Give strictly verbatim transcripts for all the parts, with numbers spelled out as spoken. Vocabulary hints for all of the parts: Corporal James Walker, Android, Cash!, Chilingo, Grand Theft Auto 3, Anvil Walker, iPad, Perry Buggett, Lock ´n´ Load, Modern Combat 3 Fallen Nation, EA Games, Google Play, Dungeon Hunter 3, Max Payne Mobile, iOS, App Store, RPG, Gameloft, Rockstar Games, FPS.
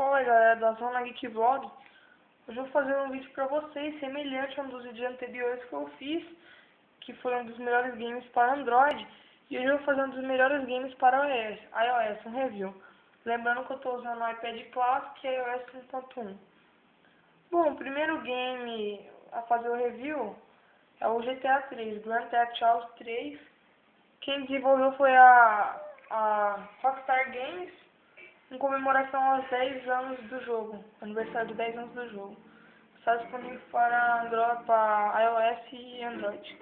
Fala galera da Zona Geek Vlog, hoje eu vou fazer um vídeo pra vocês semelhante a um dos vídeos anteriores que eu fiz, que foi um dos melhores games para Android, e hoje eu vou fazer um dos melhores games para iOS, iOS, um review. Lembrando que eu estou usando o iPad Classic e iOS um ponto um. Bom, o primeiro game a fazer o review é o G T A três, Grand Theft Auto três. Quem desenvolveu foi a, a Rockstar Games, em comemoração aos dez anos do jogo, aniversário de dez anos do jogo. Está disponível para Android, para iOS e Android.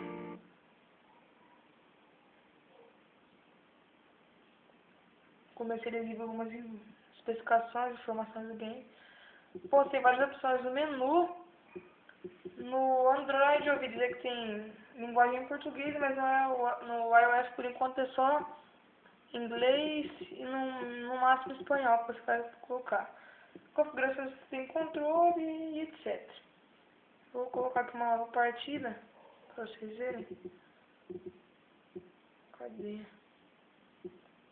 Comecei a exibir algumas especificações, informações do game. Pô, tem várias opções no menu. No Android eu ouvi dizer que tem linguagem em português, mas não é no iOS por enquanto, é só inglês e no, no máximo espanhol para os caras colocar. Configurações tem controle e etcétera. Vou colocar aqui uma nova partida para vocês verem. Cadê?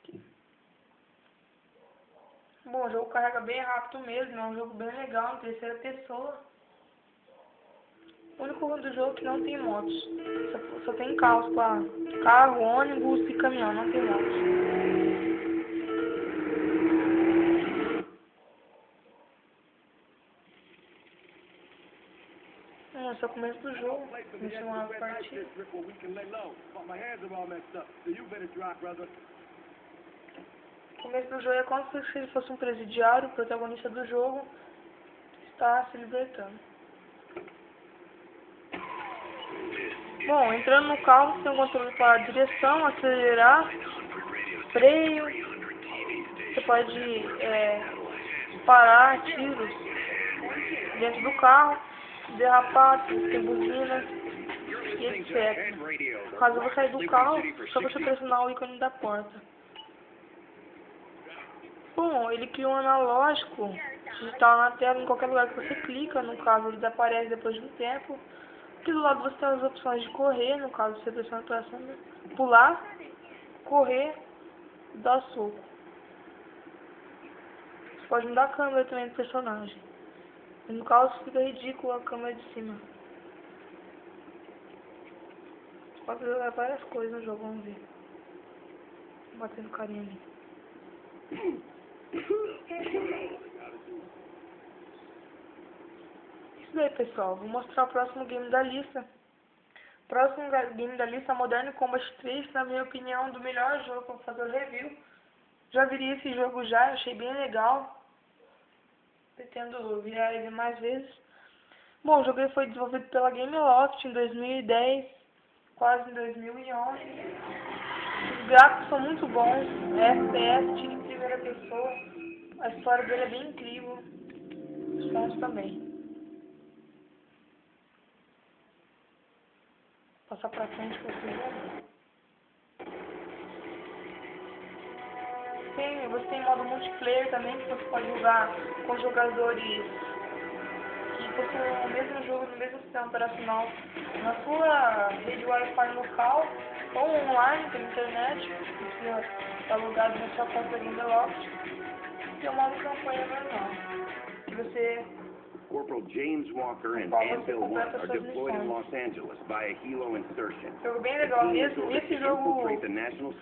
Aqui. Bom, o jogo carrega bem rápido mesmo, é um jogo bem legal, em terceira pessoa. O único ruim do jogo é que não tem motos, só, só tem carros para carro, ônibus e caminhão, não tem motos. Esse é o começo do jogo, deixa uma partida. O começo do jogo é como se ele fosse um presidiário, o protagonista do jogo está se libertando. Bom, entrando no carro, tem um controle para a direção, acelerar, freio, você pode é, parar, tiros dentro do carro, derrapar, tem buzina e etcétera. Caso você sair do carro, só você pressionar o ícone da porta. Bom, ele cria um analógico digital na tela, em qualquer lugar que você clica, no caso ele desaparece depois de um tempo. Aqui do lado você tem as opções de correr, no caso você pressiona para pular, correr, dar soco. Você pode mudar a câmera também do personagem. E no caso fica ridículo a câmera de cima. Você pode jogar várias coisas no jogo, vamos ver. Batendo carinha ali. E aí, pessoal, vou mostrar o próximo game da lista. O próximo game da lista é Modern Combat três, na minha opinião, do melhor jogo para fazer o review. Já viria esse jogo já, achei bem legal. Pretendo virar ele mais vezes. Bom, o jogo foi desenvolvido pela Gameloft em dois mil e dez, quase em dois mil e onze. Os gráficos são muito bons, é F P S, tiro em primeira pessoa. A história dele é bem incrível. Os sons também. Passar pra frente pra você ver. Tem, você tem modo multiplayer também, que você pode jogar com jogadores que possuem o mesmo jogo no mesmo sistema operacional na sua rede Wi-Fi local ou online pela internet, que precisa estar logado na sua conta da Gameloft. Tem o modo campanha normal, que você... Corporal James Walker and Anvil Walker are deployed in Los Angeles by a Hilo insertion. Jogo bem legal mesmo. Esse jogo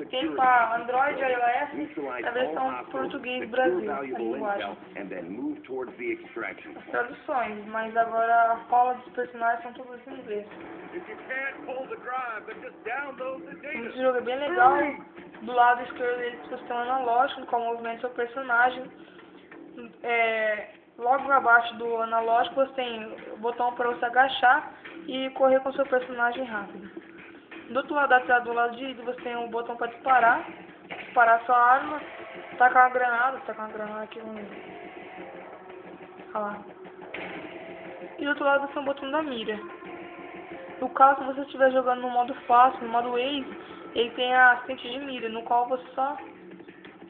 tem para Android, iOS, na versão português Brasil, a linguagem. As traduções, mas agora a fala dos personagens são todos em inglês. Esse jogo é bem legal. Do lado esquerdo dele tem um sistema analógico, com o movimento do seu personagem. É... Logo abaixo do analógico você tem o botão para você agachar e correr com seu personagem rápido. Do outro lado da tela, do lado direito, você tem um botão para disparar, disparar sua arma, tacar uma granada, tacar uma granada aqui, vamos ver. Olha lá. E do outro lado você tem um botão da mira. No caso, se você estiver jogando no modo fácil, no modo Waze, ele tem a assistente de mira, no qual você só,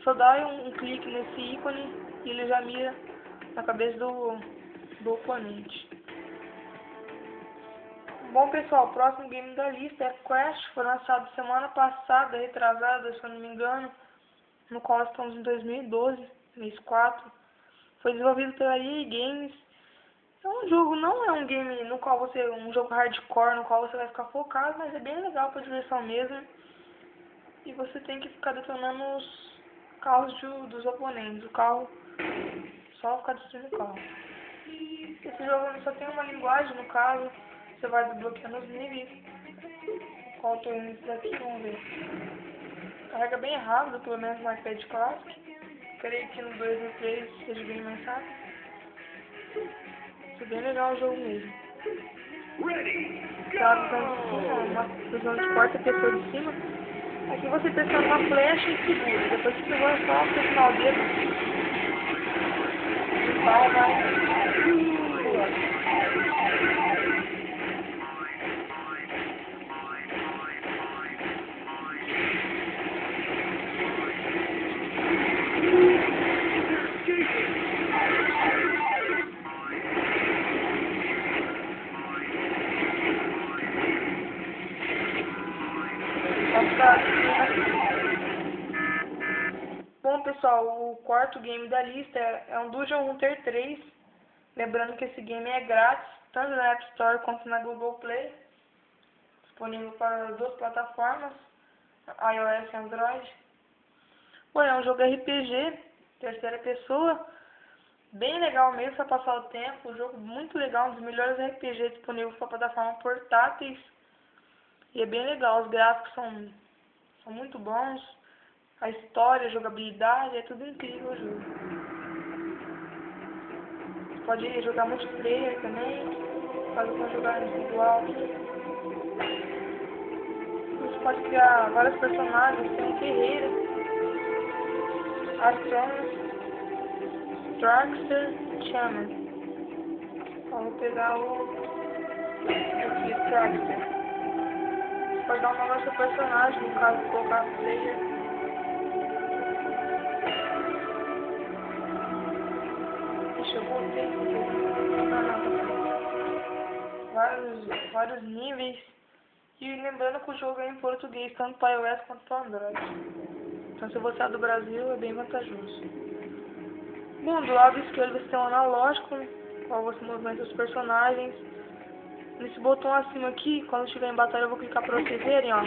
só dá um, um clique nesse ícone e ele já mira na cabeça do, do oponente. Bom, pessoal, o próximo game da lista é Cash!, foi lançado semana passada, retrasada, se eu não me engano, no qual estamos em dois mil e doze, mês quatro. Foi desenvolvido pela E A Games. É um jogo, não é um game no qual você... Um jogo hardcore no qual você vai ficar focado, mas é bem legal pra diversão mesmo. E você tem que ficar detonando os carros de, dos oponentes. O carro... Só ficar destruindo o carro. Esse jogo só tem uma linguagem, no caso. Você vai desbloqueando os níveis. Qual tem o início daqui? Vamos ver. Carrega bem rápido, pelo menos no iPad Classic. Creio que no dois e três seja bem mais rápido. Isso é bem legal o jogo mesmo. Tá uma visão de quarta pessoa de cima. Aqui você pressiona uma flecha e segura. Depois que pegou é só pressionar o dedo. E vai, vai. Bom pessoal, o quarto game da lista é um Dungeon Hunter três. Lembrando que esse game é grátis, tanto na App Store quanto na Google Play. Disponível para as duas plataformas, iOS e Android. Bom, é um jogo R P G, terceira pessoa. Bem legal mesmo para passar o tempo. Um jogo muito legal, um dos melhores R P G disponíveis para plataformas portáteis. E é bem legal, os gráficos são, são muito bons, a história, a jogabilidade, é tudo incrível o jogo. Você pode jogar multiplayer também, pode jogar individual. Você pode criar vários personagens, tem guerreira, astrônomo, Dragster, Shaman. Vamos pegar o Dragster. Pode dar um nome ao seu personagem, no caso colocar player. Deixa eu voltar. Vários, vários níveis. E lembrando que o jogo é em português, tanto para iOS quanto para Android. Então se você é do Brasil, é bem vantajoso. Bom, do lado esquerdo você tem um analógico, no qual você movimenta os personagens. Nesse botão acima aqui, quando estiver em batalha eu vou clicar pra vocês verem, ó.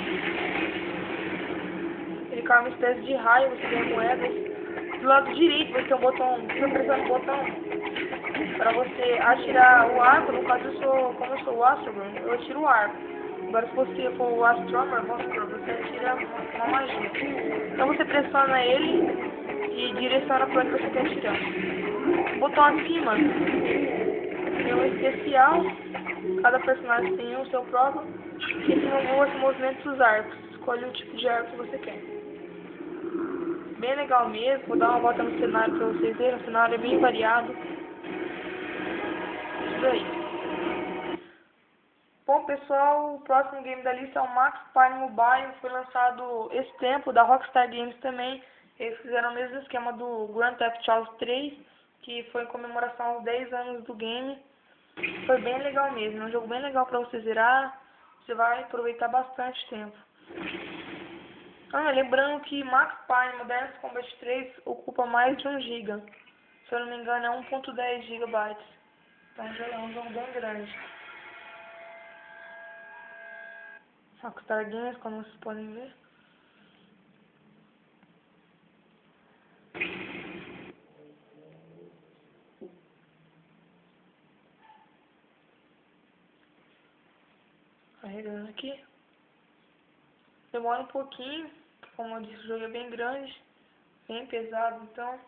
Ele cai uma espécie de raio, você ganha moedas. Do lado direito você tem um botão, você pressiona o botão pra você atirar o arco. No caso eu sou, como eu sou o Astroman, eu atiro o arco. Agora se você for o Astroman, você atira uma magia. Então você pressiona ele e direciona pra onde você quer atirar. O botão acima tem um especial. Cada personagem tem o seu próprio. E aqui no gol esse movimento dos arcos. Escolhe o tipo de arco que você quer. Bem legal mesmo. Vou dar uma volta no cenário pra vocês verem. O cenário é bem variado. Isso aí. Bom pessoal, o próximo game da lista é o Max Payne Mobile. Foi lançado esse tempo, da Rockstar Games também. Eles fizeram o mesmo esquema do Grand Theft Auto três, que foi em comemoração aos dez anos do game. Foi bem legal mesmo, é um jogo bem legal pra você zerar, você vai aproveitar bastante tempo. Ah, lembrando que Max Payne Modern Combat três ocupa mais de um giga. Se eu não me engano é um ponto dez gigabytes. Então já é um jogo bem grande. Rockstar Games, como vocês podem ver. Carregando aqui. Demora um pouquinho, como eu disse, o jogo é bem grande, bem pesado, então.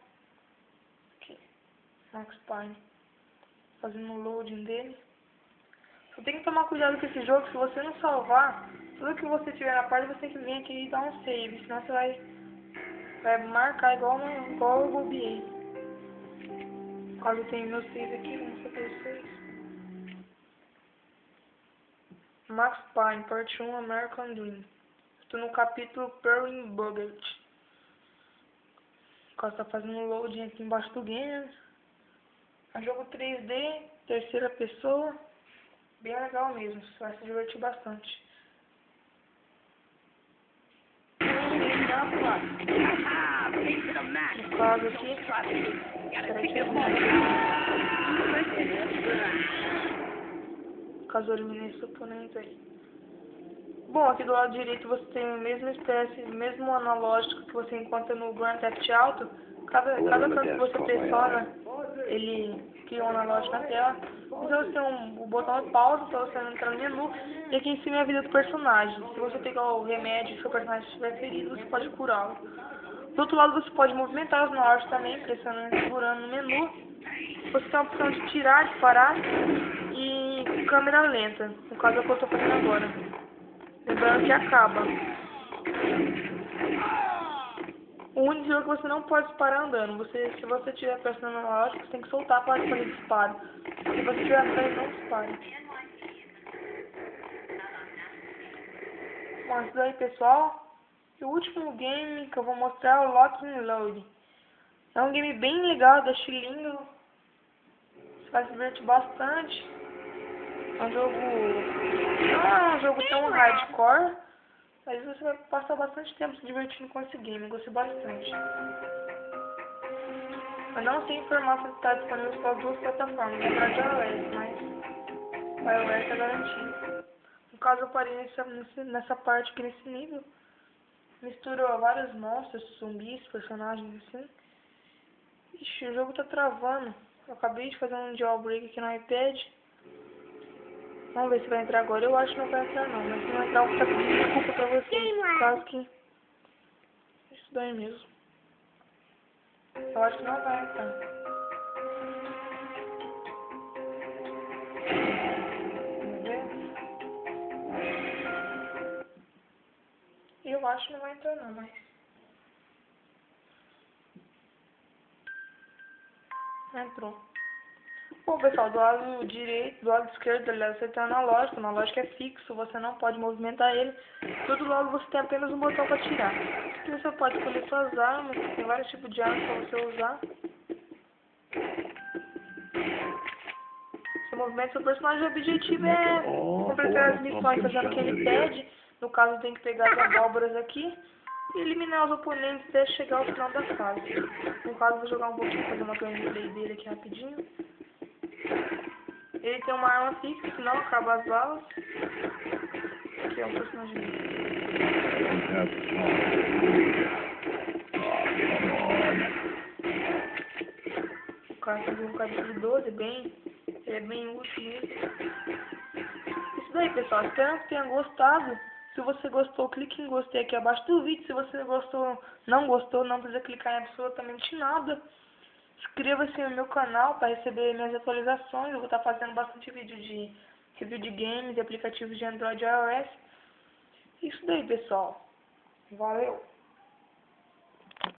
Aqui. Max Payne. Fazendo o loading dele. Só tem que tomar cuidado com esse jogo, se você não salvar, tudo que você tiver na parte, você tem que vir aqui e dar um save, senão você vai, vai marcar igual, uma, igual eu bobiei. Quase tem meu save aqui, não sei pra vocês. Max Payne, parte um, American Dream. Estou no capítulo Perry Buggett. O cara está fazendo um loading aqui embaixo do game. É um jogo três D, terceira pessoa. Bem legal mesmo, você vai se divertir bastante. No caso aqui... Caso elimine esse oponente aí. Bom, aqui do lado direito você tem a mesma espécie, o mesmo analógico que você encontra no Grand Theft Auto. Cada, cada canto que você pressiona, ele cria um analógico na tela. Então você tem um, o botão de pausa para você entrar no menu. E aqui em cima é a vida do personagem. Se você pegar o remédio e seu personagem estiver ferido, você pode curá-lo. Do outro lado você pode movimentar os menores também, pressionando e segurando no menu. Você tem a opção de tirar, de parar e câmera lenta, no caso é o que eu estou fazendo agora. Lembrando que acaba. O único jogo que você não pode disparar andando. Você, se você estiver pressionando na lógica, você tem que soltar para fazer disparo. Se você estiver atrás, não dispare. Bom, isso aí, pessoal. O último game que eu vou mostrar é o Lock ´n´ Load. É um game bem legal, da Chilingo. Você vai se divertir bastante. É um jogo... Não é um jogo tão hardcore, mas você vai passar bastante tempo se divertindo com esse game. Eu gostei bastante. Eu não sei informar se está disponível para as duas plataformas, é para iOS, mas para iOS é garantido. No caso, eu parei nessa, nessa parte aqui, nesse nível. Misturou vários monstros, zumbis, personagens assim. Ixi, o jogo tá travando. Eu acabei de fazer um jailbreak aqui no iPad. Vamos ver se vai entrar agora. Eu acho que não vai entrar não, mas se não entrar eu vou pedir desculpa pra vocês. Caso que... Isso daí mesmo. Eu acho que não vai entrar. Eu acho que não vai entrar não, mas... Entrou. Bom, pessoal, do lado direito, do lado esquerdo, aliás, você tem o analógico. O analógico é fixo, você não pode movimentar ele. Do outro lado você tem apenas um botão para tirar. Aqui você pode escolher suas armas, tem vários tipos de armas para você usar. Você movimenta seu personagem, o objetivo é completar as missões fazendo o que ele pede. No caso, tem que pegar as abóboras aqui e eliminar os oponentes até chegar ao final da fase. No caso, vou jogar um pouquinho, fazer uma gameplay dele aqui rapidinho. Ele tem uma arma fixa, senão acaba as balas. Aqui é um personagem. O cara tem um calibre doze, bem... ele é bem útil mesmo. Isso daí, pessoal. Espero que tenham gostado. Se você gostou, clique em gostei aqui abaixo do vídeo. Se você gostou, não gostou, não precisa clicar em absolutamente nada. Inscreva-se no meu canal para receber minhas atualizações. Eu vou estar fazendo bastante vídeo de review de games e aplicativos de Android e iOS. Isso daí, pessoal. Valeu!